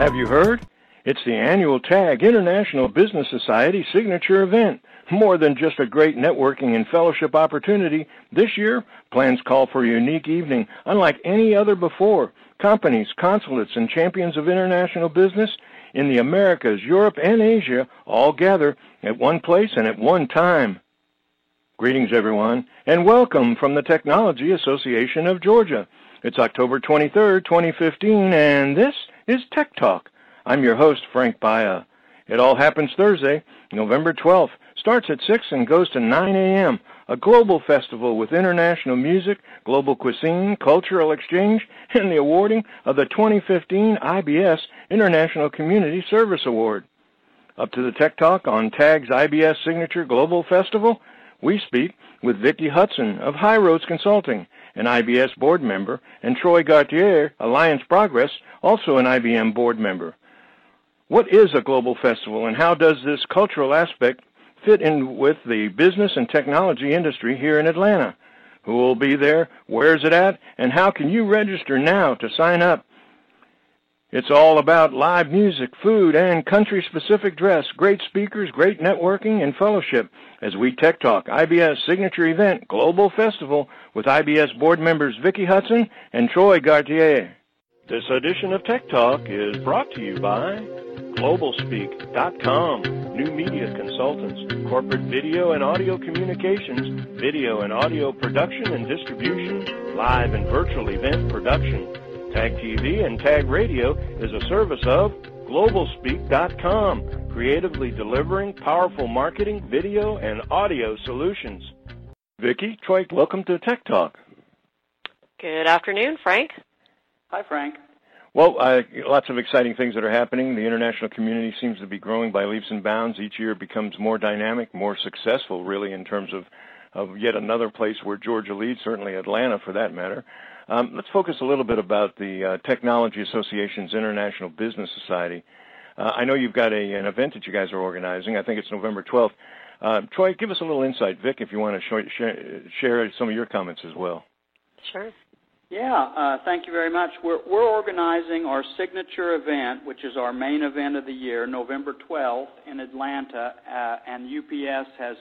Have you heard? It's the annual TAG International Business Society signature event. More than just a great networking and fellowship opportunity, this year, plans call for a unique evening unlike any other before. Companies, consulates, and champions of international business in the Americas, Europe, and Asia all gather at one place and at one time. Greetings, everyone, and welcome from the Technology Association of Georgia. It's October 23rd, 2015, and this is Tech Talk. I'm your host, Frank Baia. It all happens Thursday, November 12th. Starts at 6 and goes to 9 a.m., a global festival with international music, global cuisine, cultural exchange, and the awarding of the 2015 IBS International Community Service Award. Up to the Tech Talk on TAG's IBS Signature Global Festival, we speak with Vicki Hudson of High Roads Consulting, an IBS board member, and Troy Gautier, Alliance Progress, also an IBM board member. What is a global festival, and how does this cultural aspect fit in with the business and technology industry here in Atlanta? Who will be there? Where is it at? And how can you register now to sign up? It's all about live music, food, and country-specific dress, great speakers, great networking, and fellowship as we Tech Talk IBS Signature Event Global Festival with IBS board members Vicki Hudson and Troy Gautier. This edition of Tech Talk is brought to you by Globalspeak.com, new media consultants, corporate video and audio communications, video and audio production and distribution, live and virtual event production. TAG TV and TAG Radio is a service of Globalspeak.com, creatively delivering powerful marketing, video, and audio solutions. Vicki, Troy, welcome to Tech Talk. Good afternoon, Frank. Hi, Frank. Well, lots of exciting things that are happening. The international community seems to be growing by leaps and bounds. Each year it becomes more dynamic, more successful, really, in terms of yet another place where Georgia leads, certainly Atlanta for that matter. Let's focus a little bit about the Technology Association's International Business Society. I know you've got an event that you guys are organizing. I think it's November 12th. Troy, give us a little insight. Vic, if you want to share some of your comments as well. Sure. Yeah, thank you very much. We're organizing our signature event, which is our main event of the year, November 12th in Atlanta, and UPS has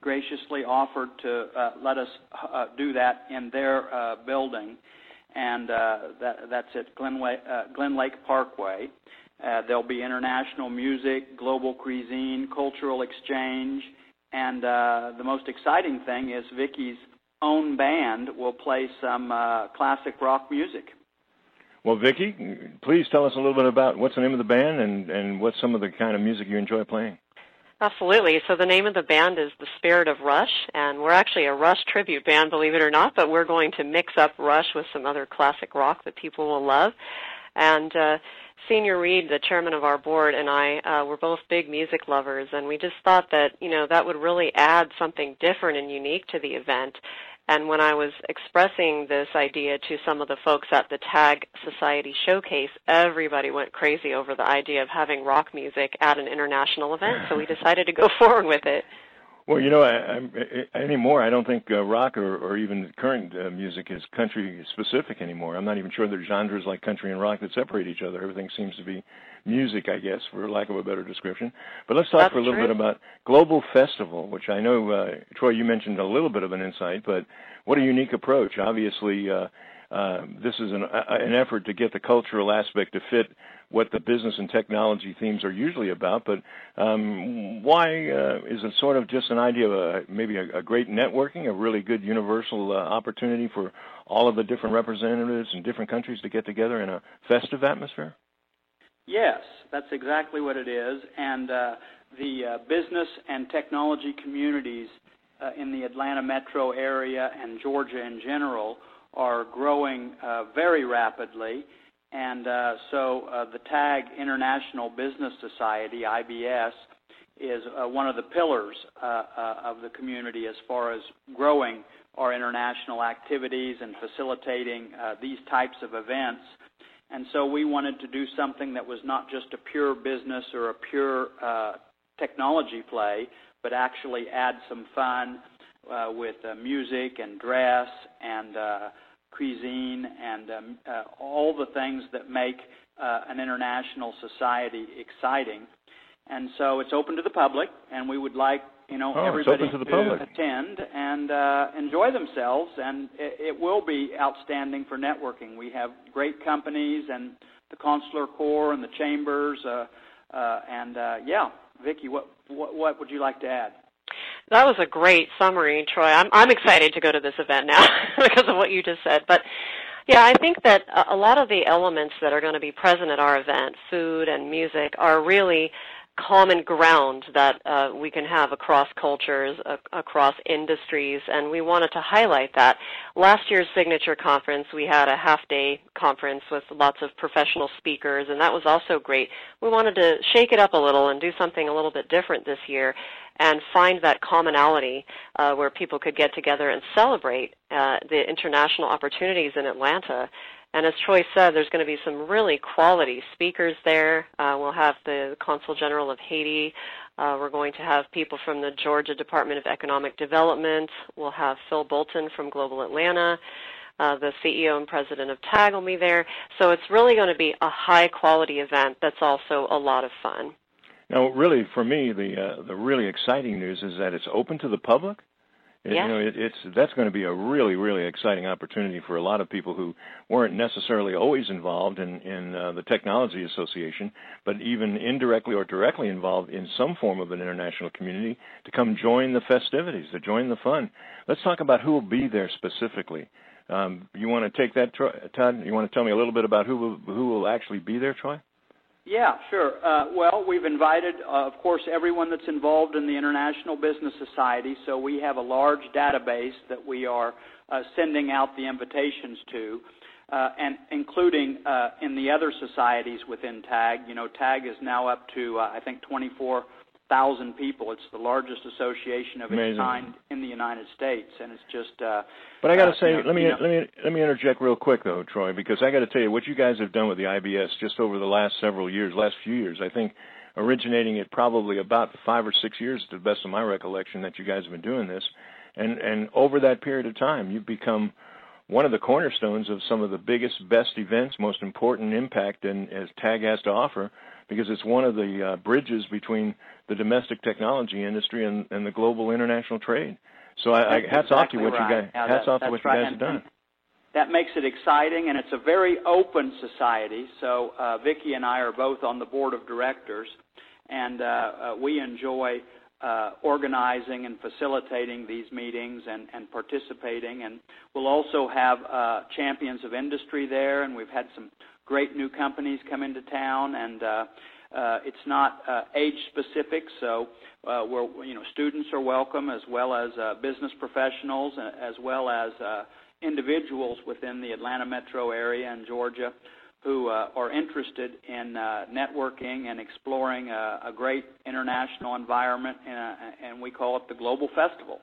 graciously offered to let us do that in their building, and that's at Glen Lake Parkway. There'll be international music, global cuisine, cultural exchange, and the most exciting thing is Vicki's own band will play some classic rock music. Well, Vicki, please tell us a little bit about what's the name of the band and what's some of the kind of music you enjoy playing. Absolutely. So the name of the band is The Spirit of Rush, and we're actually a Rush tribute band, believe it or not, but we're going to mix up Rush with some other classic rock that people will love. And Senior Reed, the chairman of our board, and I were both big music lovers, and we just thought that, you know, that would really add something different and unique to the event. And when I was expressing this idea to some of the folks at the TAG Society Showcase, everybody went crazy over the idea of having rock music at an international event, so we decided to go forward with it. Well, you know, anymore, I don't think rock or even current music is country-specific anymore. I'm not even sure there are genres like country and rock that separate each other. Everything seems to be music, I guess, for lack of a better description. But let's talk for a little bit about Global Festival, which I know, Troy, you mentioned a little bit of an insight, but what a unique approach. Obviously, this is an effort to get the cultural aspect to fit what the business and technology themes are usually about, but why is it sort of just an idea of maybe a great networking, a really good universal opportunity for all of the different representatives in different countries to get together in a festive atmosphere? Yes, that's exactly what it is, and the business and technology communities in the Atlanta metro area and Georgia in general are growing very rapidly, and so the TAG International Business Society, IBS, is one of the pillars of the community as far as growing our international activities and facilitating these types of events. And so we wanted to do something that was not just a pure business or a pure technology play, but actually add some fun with music and dress and cuisine, and all the things that make an international society exciting. And so it's open to the public, and we would like everybody to attend and enjoy themselves. And it will be outstanding for networking. We have great companies and the Consular Corps and the chambers. Vicki, what would you like to add? That was a great summary, Troy. I'm excited to go to this event now because of what you just said. But, yeah, I think that a lot of the elements that are going to be present at our event, food and music, are really common ground that we can have across cultures, across industries, and we wanted to highlight that. Last year's Signature Conference, we had a half-day conference with lots of professional speakers, and that was also great. We wanted to shake it up a little and do something a little bit different this year and find that commonality where people could get together and celebrate the international opportunities in Atlanta. And as Troy said, there's going to be some really quality speakers there. We'll have the Consul General of Haiti. We're going to have people from the Georgia Department of Economic Development. We'll have Phil Bolton from Global Atlanta, the CEO and president of Taglemy there. So it's really going to be a high-quality event that's also a lot of fun. Now, really, for me, the really exciting news is that it's open to the public. Yeah. That's going to be a really, really exciting opportunity for a lot of people who weren't necessarily always involved in the Technology Association, but even indirectly or directly involved in some form of an international community, to come join the festivities, to join the fun. Let's talk about who will be there specifically. You want to take that, Todd? You want to tell me a little bit about who will actually be there, Troy? Yeah, sure. Well, we've invited, of course, everyone that's involved in the International Business Society, so we have a large database that we are sending out the invitations to, and including in the other societies within TAG. TAG is now up to, I think, 24,000 people. It's the largest association of its kind in the United States, and it's just... But I got to say, let me interject real quick, though, Troy, because I got to tell you what you guys have done with the IBS just over the last few years. I think originating it probably about 5 or 6 years, to the best of my recollection, that you guys have been doing this, and over that period of time, you've become one of the cornerstones of some of the biggest, best events, most important impact, and as TAG has to offer, because it's one of the bridges between the domestic technology industry and the global international trade. So hats off to what you guys have done. That makes it exciting, and it's a very open society. So Vicki and I are both on the board of directors, and we enjoy organizing and facilitating these meetings and participating. And we'll also have champions of industry there, and we've had some great new companies come into town, and it's not age-specific, so students are welcome, as well as business professionals, as well as individuals within the Atlanta metro area and Georgia who are interested in networking and exploring a great international environment, and we call it the Global Festival.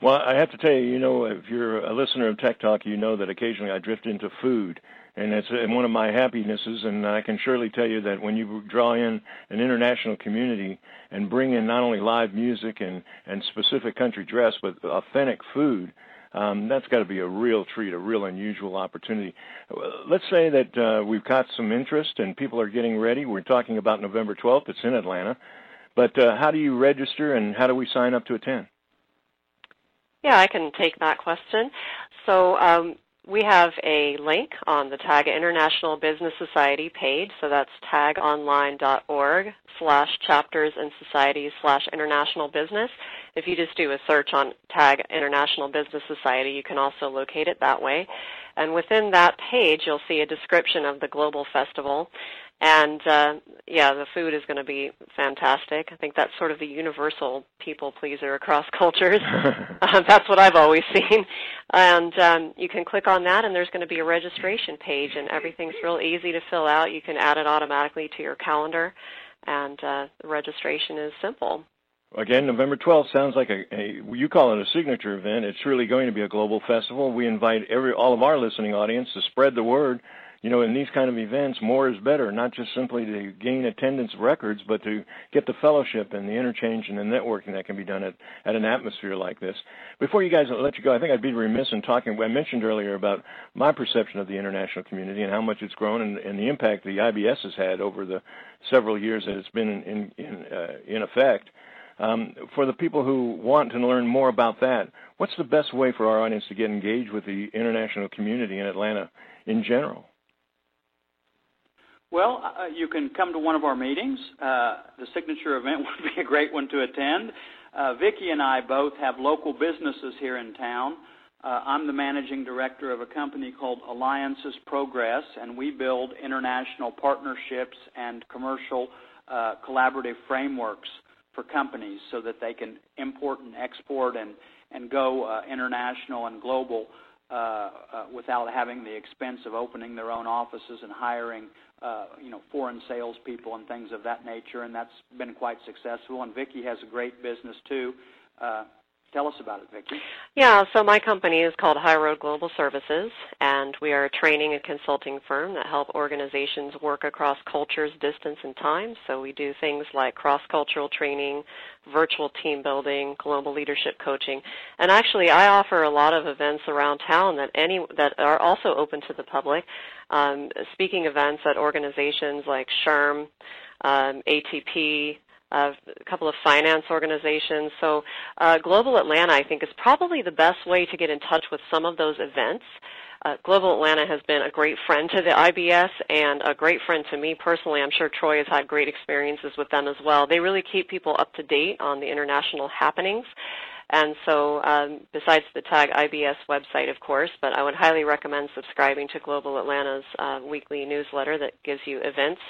Well, I have to tell you, if you're a listener of Tech Talk, you know that occasionally I drift into food. And it's one of my happinesses, and I can surely tell you that when you draw in an international community and bring in not only live music and specific country dress, but authentic food, that's got to be a real treat, a real unusual opportunity. Let's say that we've got some interest and people are getting ready. We're talking about November 12th. It's in Atlanta. But how do you register, and how do we sign up to attend? Yeah, I can take that question. So we have a link on the TAG International Business Society page, so that's tagonline.org/chapters-and-societies/international-business. If you just do a search on TAG International Business Society, you can also locate it that way. And within that page, you'll see a description of the Global Festival. And, the food is going to be fantastic. I think that's sort of the universal people pleaser across cultures. That's what I've always seen. And you can click on that, and there's going to be a registration page, and everything's real easy to fill out. You can add it automatically to your calendar, and the registration is simple. Again, November 12th sounds like you call it a signature event. It's really going to be a global festival. We invite all of our listening audience to spread the word. you know, in these kind of events, more is better, not just simply to gain attendance records, but to get the fellowship and the interchange and the networking that can be done at an atmosphere like this. Before you guys let you go, I think I'd be remiss in talking. I mentioned earlier about my perception of the international community and how much it's grown and the impact the IBS has had over the several years that it's been in effect. For the people who want to learn more about that, what's the best way for our audience to get engaged with the international community in Atlanta in general? Well, you can come to one of our meetings. The signature event would be a great one to attend. Vicki and I both have local businesses here in town. I'm the managing director of a company called Alliance Progress, and we build international partnerships and commercial collaborative frameworks for companies so that they can import and export and go international and global without having the expense of opening their own offices and hiring foreign salespeople and things of that nature, and that's been quite successful. And Vicki has a great business too. Tell us about it, Vicki. Yeah, so my company is called High Road Global Services, and we are a training and consulting firm that help organizations work across cultures, distance, and time. So we do things like cross-cultural training, virtual team building, global leadership coaching. And actually, I offer a lot of events around town that are also open to the public, speaking events at organizations like SHRM, ATP, a couple of finance organizations. So Global Atlanta, I think, is probably the best way to get in touch with some of those events. Global Atlanta has been a great friend to the IBS and a great friend to me personally. I'm sure Troy has had great experiences with them as well. They really keep people up to date on the international happenings. And so besides the TAG IBS website, of course, but I would highly recommend subscribing to Global Atlanta's weekly newsletter that gives you events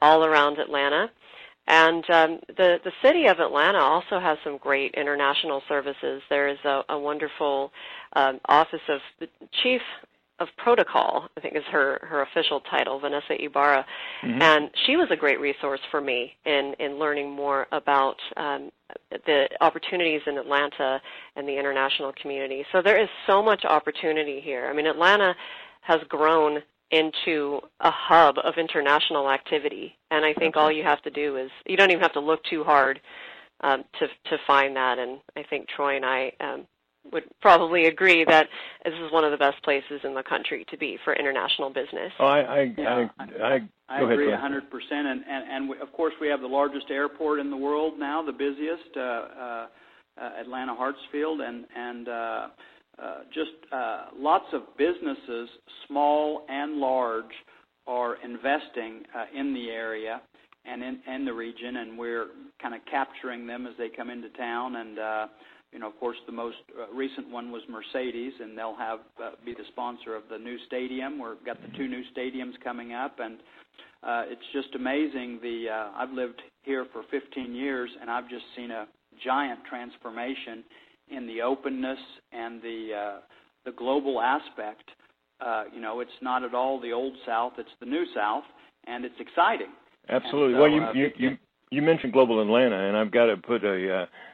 all around Atlanta. And the city of Atlanta also has some great international services. There is a wonderful office of the chief of protocol, I think is her official title, Vanessa Ibarra. Mm-hmm. And she was a great resource for me in learning more about the opportunities in Atlanta and the international community. So there is so much opportunity here. I mean, Atlanta has grown into a hub of international activity, and I think all you have to do is you don't even have to look too hard to find that. And I think Troy and I would probably agree that this is one of the best places in the country to be for international business. Oh, I agree 100%. And we, of course, we have the largest airport in the world now, the busiest, Atlanta Hartsfield, and lots of businesses, small and large, are investing in the area and in the region, and we're kind of capturing them as they come into town. And, of course, the most recent one was Mercedes, and they'll have be the sponsor of the new stadium. We've got the two new stadiums coming up, and it's just amazing. I've lived here for 15 years, and I've just seen a giant transformation in the openness and the global aspect. It's not at all the old South, it's the new South, and it's exciting. Absolutely. So, well, you mentioned Global Atlanta, and I've got to put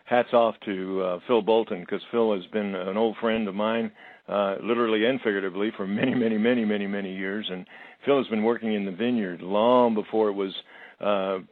hats off to Phil Bolton, because Phil has been an old friend of mine, literally and figuratively, for many years. And Phil has been working in the vineyard long before it was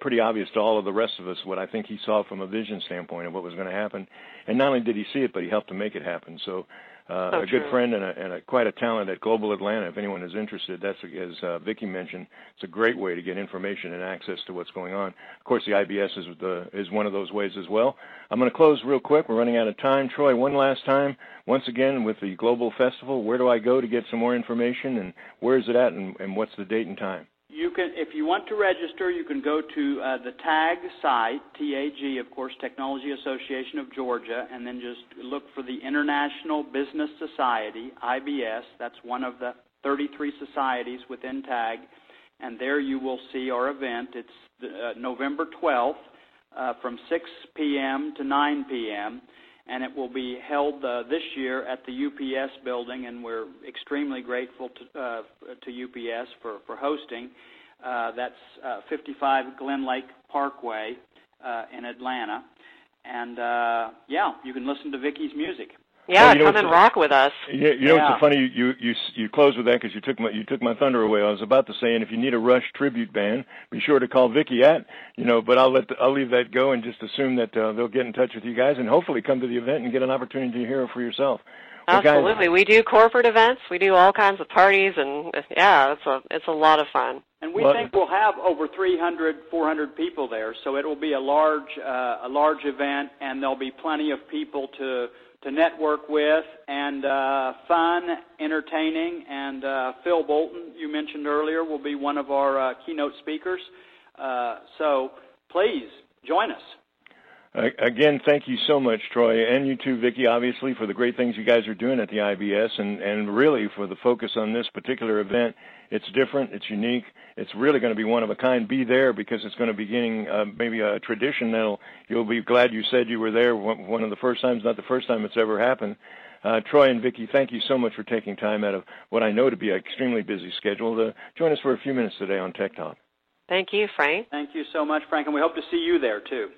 pretty obvious to all of the rest of us what I think he saw from a vision standpoint of what was going to happen. And not only did he see it, but he helped to make it happen. So a good friend and quite a talent at Global Atlanta. If anyone is interested, that's, as Vicki mentioned, it's a great way to get information and access to what's going on. Of course, the IBS is one of those ways as well. I'm going to close real quick. We're running out of time. Troy, one last time, once again, with the Global Festival, where do I go to get some more information, and where is it at, and what's the date and time? You can, if you want to register, you can go to the TAG site, TAG, of course, Technology Association of Georgia, and then just look for the International Business Society, IBS. That's one of the 33 societies within TAG, and there you will see our event. It's November 12th from 6 p.m. to 9 p.m., and it will be held this year at the UPS building, and we're extremely grateful to UPS for hosting. That's 55 Glen Lake Parkway in Atlanta. And, you can listen to Vicki's music. Yeah, come and rock with us. You know, it's funny you close with that because you took my thunder away. I was about to say, and if you need a Rush tribute band, be sure to call Vicki but I'll leave that go and just assume that they'll get in touch with you guys and hopefully come to the event and get an opportunity to hear it for yourself. Well, absolutely, guys, we do corporate events, we do all kinds of parties, and yeah, it's a lot of fun. And we think we'll have over 300, 400 people there, so it will be a large event, and there'll be plenty of people to network with, and fun, entertaining, and Phil Bolton, you mentioned earlier, will be one of our keynote speakers. So please join us. Again, thank you so much, Troy, and you too, Vicki, obviously, for the great things you guys are doing at the IBS and really for the focus on this particular event. It's different. It's unique. It's really going to be one of a kind. Be there because it's going to be beginning maybe a tradition that'll you'll be glad you said you were there one of the first times, not the first time it's ever happened. Troy and Vicki, thank you so much for taking time out of what I know to be an extremely busy schedule to join us for a few minutes today on Tech Talk. Thank you, Frank. Thank you so much, Frank, and we hope to see you there, too.